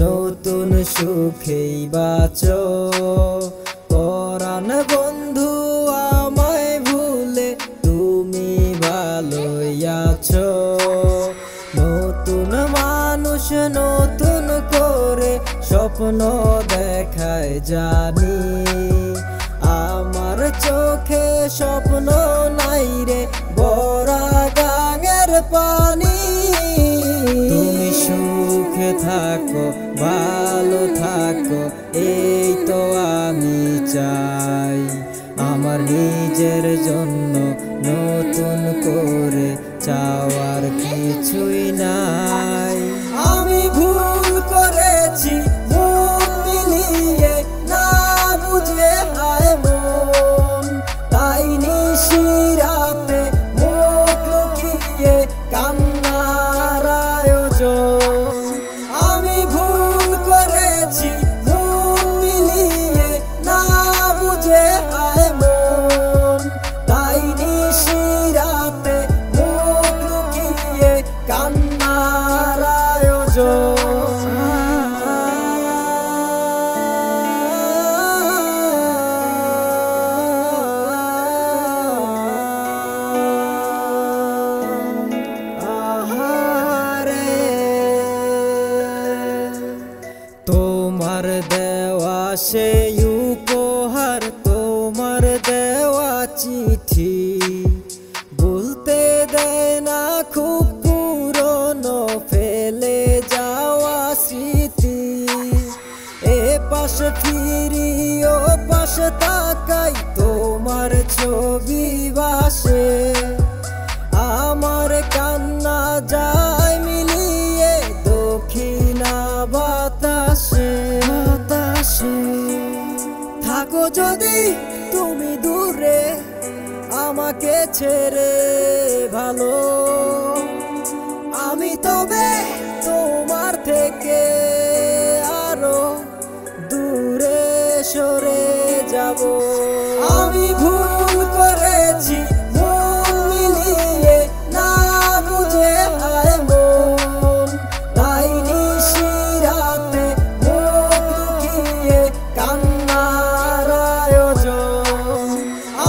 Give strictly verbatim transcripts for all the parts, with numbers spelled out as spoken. নতুন সুখেই বাঁচো, পরাণ বন্ধু আমায় ভুলে তুমি ভালোই আছো। নতুন মানুষ নতুন করে স্বপ্ন দেখায় জানি, আমার চোখে স্বপ্ন নাই রে বড়া গাঙের পানি। তুমি সুখে থাকো, ভালো থাকো, এই তো আমি চাই। আমার নিজের জন্য নতুন করে চাওয়ার কিছুই নাই। আমি ভুল করেছি মন মিলিয়ে না বুঝে, হায় মন, তাই নিশি রাতে মুখ লুকিয়ে কান্নার আয়োজন। তোমার দেওয়া সে উপহার, তোমার দেওয়া চিঠি বলতে দেয় না, খুব পুরনো ফেলে যাওয়া স্মৃতি। এ পাশ ফিরি ও পাশ তাকাই, তোমার ছবি বাসে। আমার কান্না যায় মিলিয়ে দক্ষিণা বাতাসে বাতাসে। থাকো যদি তুমি দূরে আমাকে ছেড়ে ভালো, আমি তবে তোমার থেকে আরো দূরে সরে যাব। আমি ভুল করেছি মন মিলিয়ে না বুঝে, হায় মন, তাই নিশি রাতে মুখ লুকিয়ে কান্নার আয়োজন।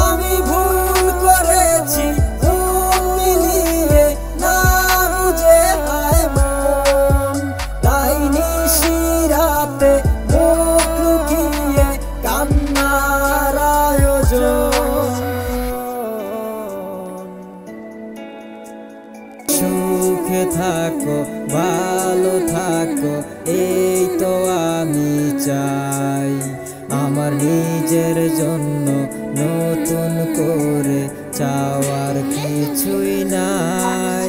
আমি ভুল করেছি মন মিলিয়ে না বুঝে, হায় মন, তাই নিশি রাতে মুখ লুকিয়ে কান্নার আয়োজন। সুখে থাকো, ভালো থাকো, এই তো আমি চাই। আমার নিজের জন্য নতুন করে চাওয়ার কিছুই নাই।